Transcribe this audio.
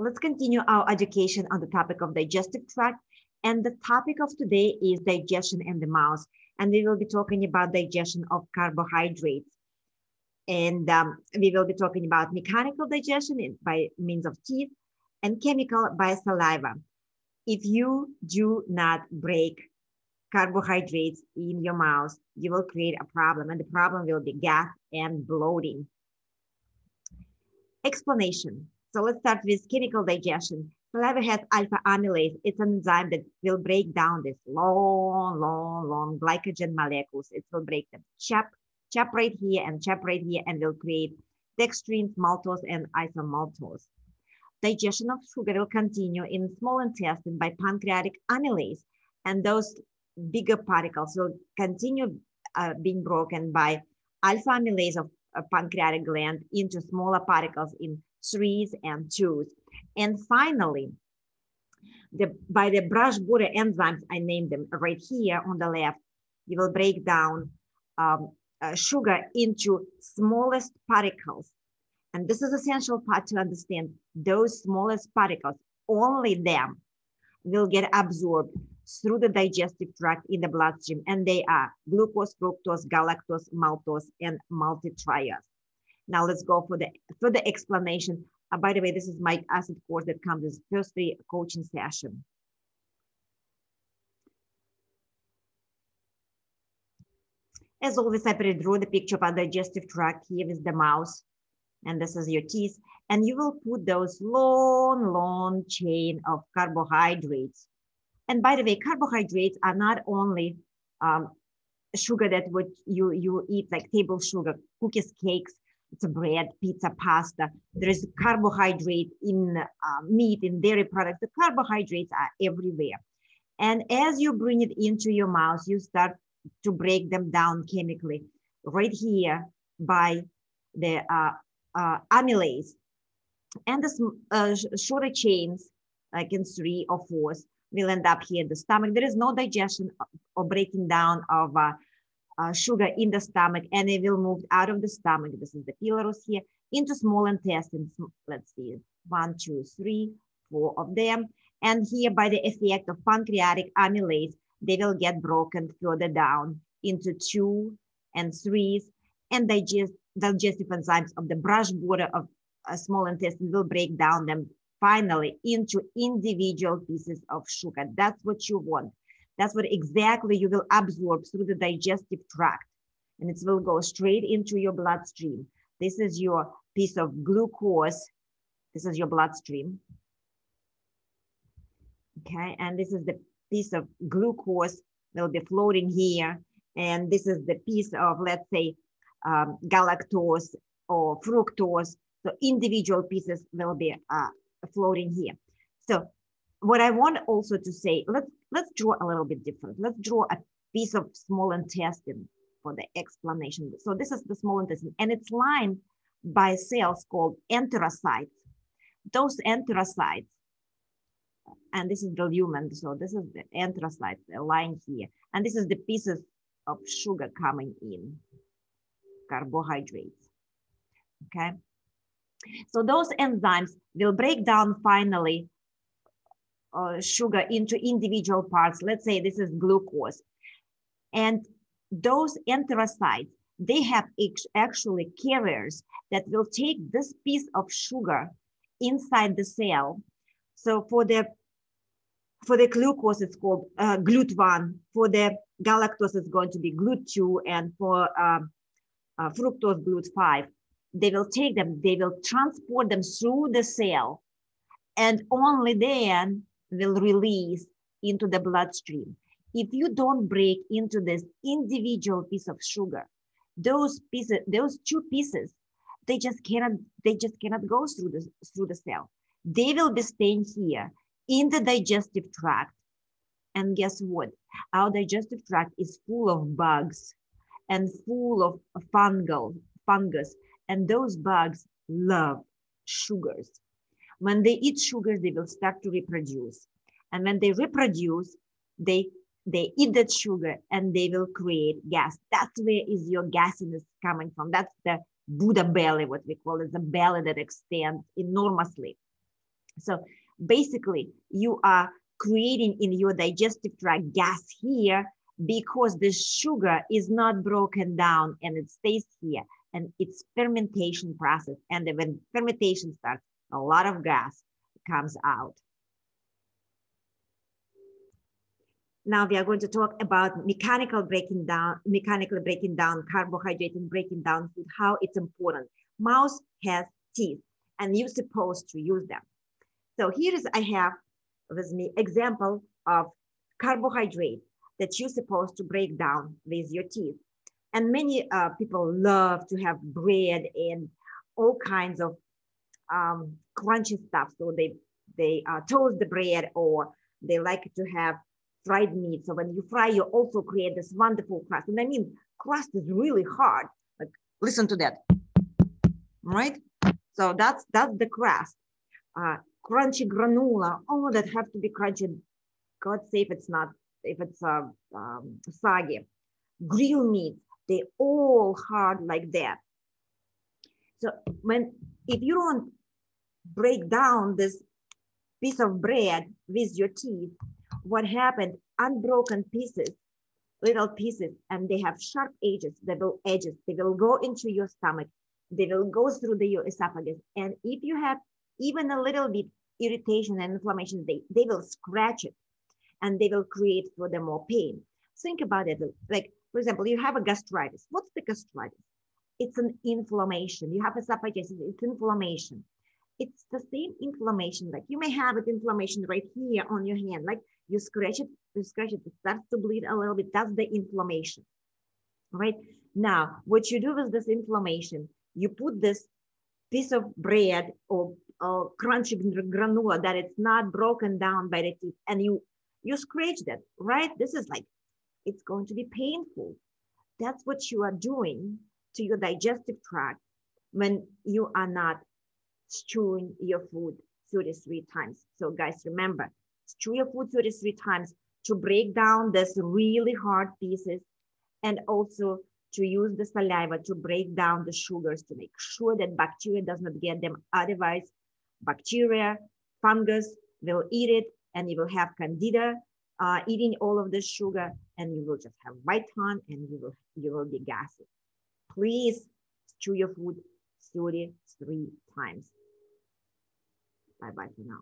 let's continue our education on the topic of digestive tract. And the topic of today is digestion in the mouth. And we will be talking about digestion of carbohydrates. And we will be talking about mechanical digestion by means of teeth and chemical by saliva. If you do not break carbohydrates in your mouth, you will create a problem, and the problem will be gas and bloating. Explanation. So let's start with chemical digestion. Saliva has alpha amylase. It's an enzyme that will break down these long glycogen molecules. It will break them chap right here, and will create dextrins, maltose, and isomaltose. Digestion of sugar will continue in small intestine by pancreatic amylase, and those bigger particles will continue being broken by alpha amylase of pancreatic gland into smaller particles in 3s and 2s. And finally, by the brush-border enzymes, I named them right here on the left, you will break down sugar into smallest particles. And this is essential part to understand. Those smallest particles, only them, will get absorbed through the digestive tract in the bloodstream, and they are glucose, fructose, galactose, maltose, and maltotriose. Now let's go for the further explanation. By the way, this is my acid course that comes with first free coaching session. As always, I pre-drew the picture of our digestive tract here with the mouth, and this is your teeth, and you will put those long chain of carbohydrates. And by the way, carbohydrates are not only sugar that you eat, like table sugar, cookies, cakes, it's bread, pizza, pasta. There is carbohydrate in meat, in dairy products. The carbohydrates are everywhere. And as you bring it into your mouth, you start to break them down chemically. Right here by the amylase. And the shorter chains, like in 3 or 4s, will end up here in the stomach. There is no digestion or breaking down of sugar in the stomach, and it will move out of the stomach. This is the pylorus here, into small intestines. Let's see, 1, 2, 3, 4 of them. And here by the effect of pancreatic amylase, they will get broken further down into 2s and 3s, and digestive enzymes of the brush border of a small intestine will break down them finally into individual pieces of sugar. That's what you want. That's what exactly you will absorb through the digestive tract. And it will go straight into your bloodstream. This is your piece of glucose. This is your bloodstream. Okay, and this is the piece of glucose that will be floating here. And this is the piece of, let's say, galactose or fructose. So individual pieces will be floating here. So what I want also to say, let's draw a little bit different. Let's draw a piece of small intestine for the explanation. So this is the small intestine, and it's lined by cells called enterocytes. Those enterocytes, and this is the lumen, so this is the enterocytes lying here, and this is the pieces of sugar coming in, carbohydrates, okay? So those enzymes will break down finally sugar into individual parts. Let's say this is glucose. And those enterocytes, they have actually carriers that will take this piece of sugar inside the cell. So for the glucose, it's called GLUT1. For the galactose, it's going to be GLUT2. And for fructose, GLUT5. They will take them, they will transport them through the cell, and only then will release into the bloodstream. If you don't break into this individual piece of sugar, those two pieces, they just cannot go through the cell. They will be staying here in the digestive tract. And guess what? Our digestive tract is full of bugs and full of fungus. And those bugs love sugars. When they eat sugars, they will start to reproduce. And when they reproduce, they eat that sugar, and they will create gas. That's where is your gasiness coming from. That's the Buddha belly, what we call it, the belly that extends enormously. So basically, you are creating in your digestive tract gas here because the sugar is not broken down and it stays here. And it's fermentation process. And when fermentation starts, a lot of gas comes out. Now we are going to talk about mechanically breaking down carbohydrate and breaking down food, how it's important. Mouth has teeth and you're supposed to use them. So here is, I have with me example of carbohydrate that you're supposed to break down with your teeth. And many people love to have bread and all kinds of crunchy stuff. So they toast the bread, or they like to have fried meat. So when you fry, you also create this wonderful crust. And I mean, crust is really hard. Like, listen to that, right? So that's the crust. Crunchy granola, all that have to be crunchy. God save it's not, if it's soggy. Grilled meat, they all hard like that. So if you don't break down this piece of bread with your teeth, what happened, unbroken pieces, little pieces, and they have sharp edges, they will go into your stomach, they will go through your esophagus. And if you have even a little bit irritation and inflammation, they will scratch it and they will create furthermore pain. Think about it, like, for example, you have a gastritis. What's the gastritis? It's an inflammation. You have esophagitis, it's inflammation. It's the same inflammation. Like you may have an inflammation right here on your hand. Like you scratch it, it starts to bleed a little bit. That's the inflammation, right? Now, what you do with this inflammation, you put this piece of bread or crunchy granola that it's not broken down by the teeth, and you scratch that, right? This is like, it's going to be painful. That's what you are doing to your digestive tract when you are not chewing your food 33 times. So guys, remember, chew your food 33 times to break down this really hard pieces, and also to use the saliva to break down the sugars to make sure that bacteria does not get them. Otherwise, bacteria, fungus will eat it, and you will have candida eating all of the sugar, and you will just have white tongue, and you will be gassy. Please chew your food 33 times. Bye-bye for now.